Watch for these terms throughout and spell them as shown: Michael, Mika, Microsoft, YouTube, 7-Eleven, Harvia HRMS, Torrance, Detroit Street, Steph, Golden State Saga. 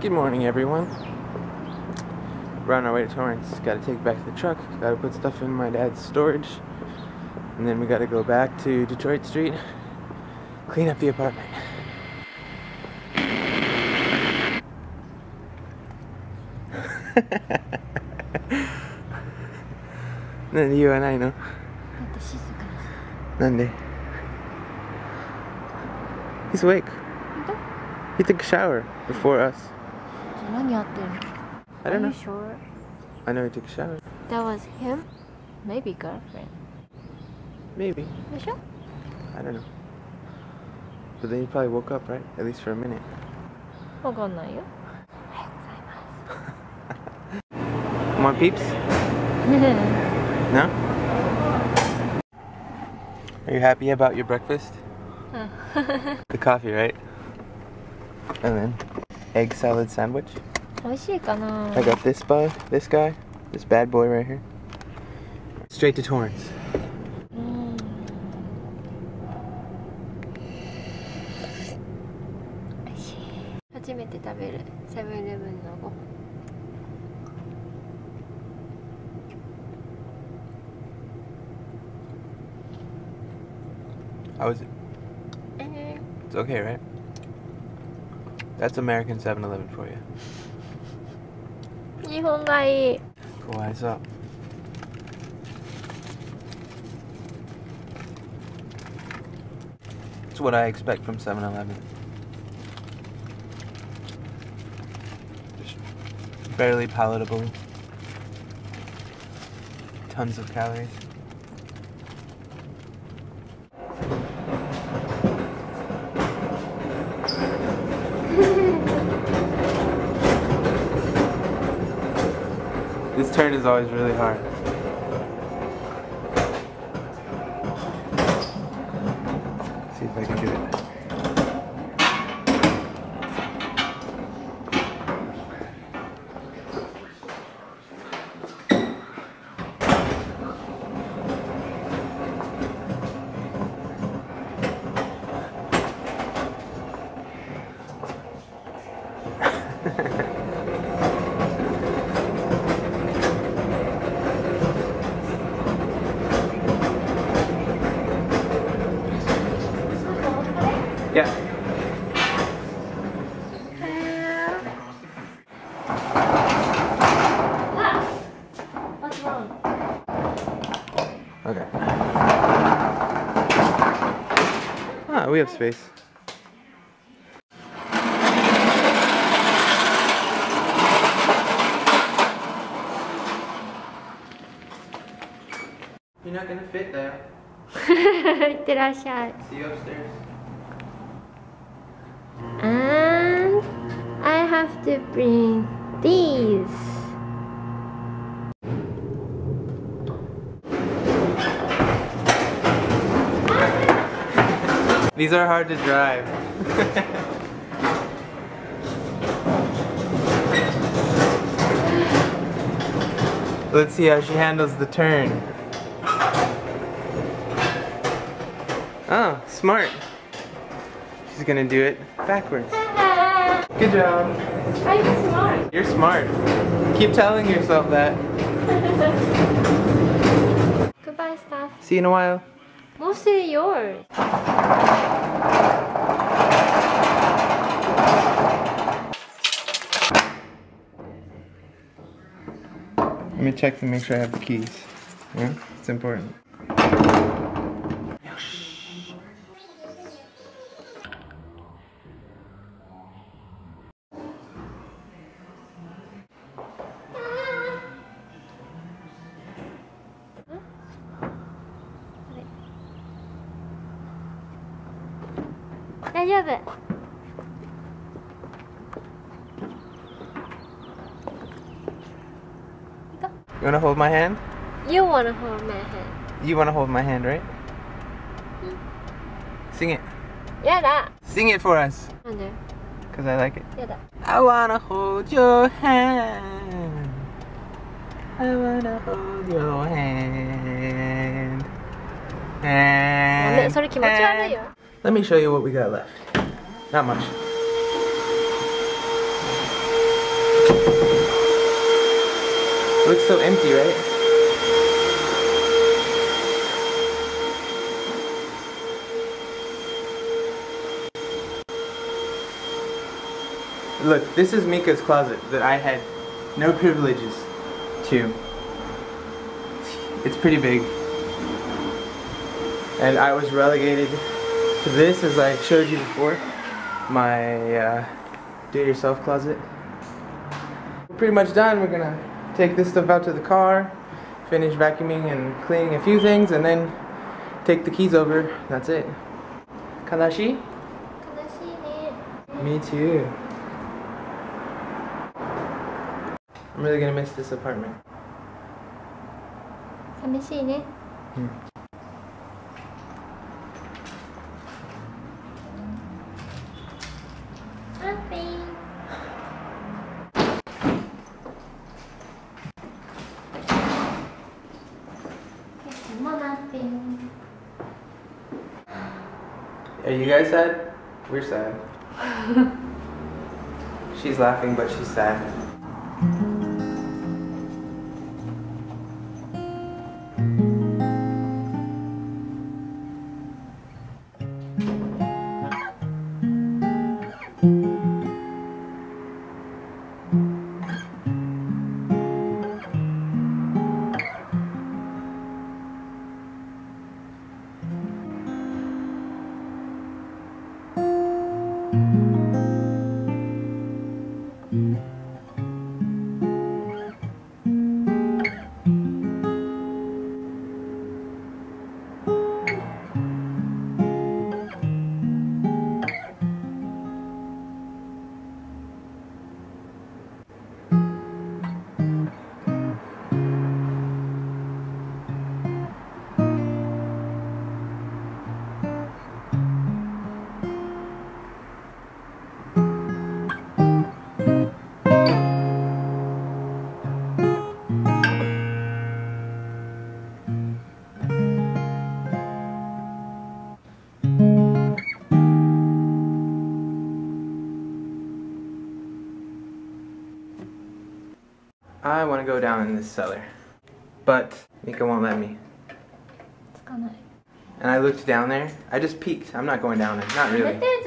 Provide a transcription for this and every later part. Good morning, everyone. We're on our way to Torrance. Gotta take back the truck, gotta put stuff in my dad's storage, and then we gotta go back to Detroit Street, clean up the apartment. None of you and I know. None. He's awake. He took a shower before us. I don't know. Are you sure? I know he took a shower. That was him? Maybe girlfriend. Maybe. You sure? I don't know. But then he probably woke up, right? At least for a minute. I don't know. More peeps? No? Are you happy about your breakfast? The coffee, right? And then, egg salad sandwich. I got this this bad boy right here. Straight to Torrance. First time eating 7-Eleven. How is it? It's okay, right? That's American 7-Eleven for you. Japanese. Cool, eyes up. It's what I expect from 7-Eleven. Just barely palatable. Tons of calories. This turn is always really hard. Let's see if I can do it. Okay. Ah, we have space. You're not gonna fit there. See you upstairs. And I have to bring these. These are hard to drive. Let's see how she handles the turn. Oh, smart. She's gonna do it backwards. Good job. I'm smart. You're smart. Keep telling yourself that. Goodbye, Steph. See you in a while. Mostly yours. Let me check to make sure I have the keys. Yeah, it's important. You wanna hold my hand? You wanna hold my hand. You wanna hold my hand, right? Sing it. Yeah, that. Sing it for us. Okay. Cause I like it. Yeah, that. I wanna hold your hand. I wanna hold your hand. And let me show you what we got left. Not much. It looks so empty, right? Look, this is Mika's closet that I had no privileges to. It's pretty big. And I was relegated to this, as I showed you before, my do-it-yourself closet. We're pretty much done. We're gonna take this stuff out to the car, finish vacuuming and cleaning a few things, and then take the keys over. That's it. Kalashi? Kalashi, me too. I'm really gonna miss this apartment. Are you guys sad? We're sad. She's laughing, but she's sad. I want to go down in this cellar, but Mika won't let me. And I looked down there. I just peeked. I'm not going down there. Not really. Yeah, it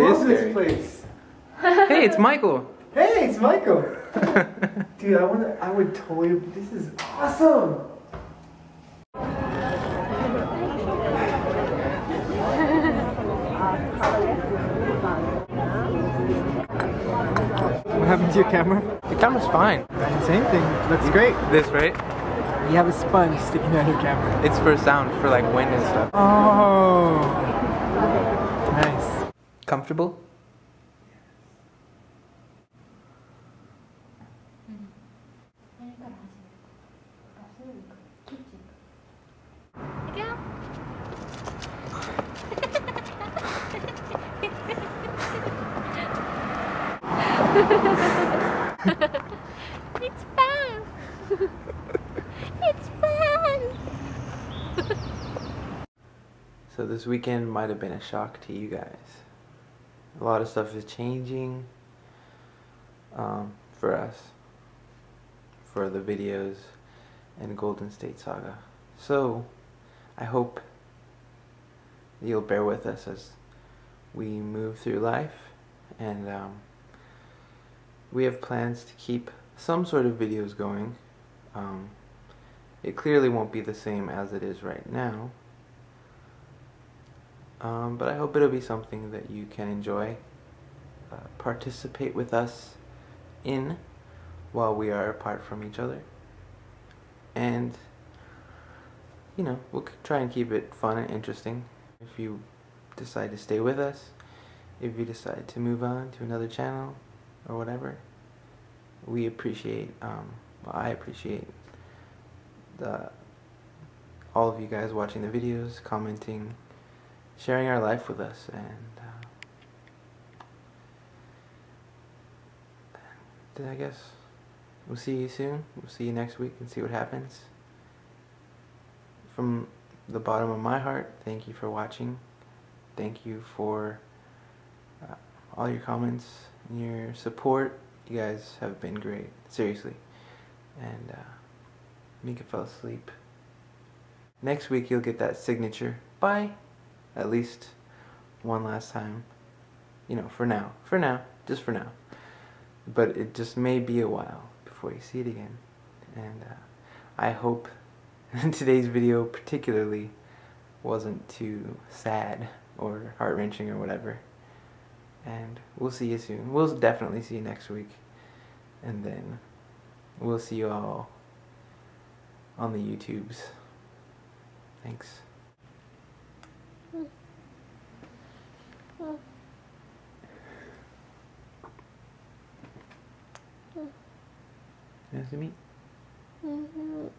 is scary. This place. Hey, it's Michael. Hey, it's Michael. Dude, I would totally. This is awesome. What happened to your camera? The camera's fine. Same thing. Looks great. This, right? You have a sponge sticking out your camera. It's for sound, for like wind and stuff. Oh, nice. Comfortable? It's fun! It's fun! So this weekend might have been a shock to you guys. A lot of stuff is changing for us, for the videos and Golden State Saga. So I hope you'll bear with us as we move through life, and we have plans to keep some sort of videos going. It clearly won't be the same as it is right now. But I hope it'll be something that you can enjoy. Participate with us in while we are apart from each other. And, you know, we'll try and keep it fun and interesting. If you decide to stay with us, if you decide to move on to another channel, or whatever, we appreciate, I appreciate all of you guys watching the videos, commenting, sharing our life with us, and I guess we'll see you soon. We'll see you next week and see what happens. From the bottom of my heart, thank you for watching. Thank you for all your comments, your support, You guys have been great, seriously. And Mika fell asleep. Next week you'll get that signature. Bye. At least one last time. You know, for now. For now. Just for now. But it just may be a while before you see it again. And I hope today's video particularly wasn't too sad or heart-wrenching or whatever. And we'll see you soon. We'll definitely see you next week. And then we'll see you all on the YouTubes. Thanks. Nice to meet you.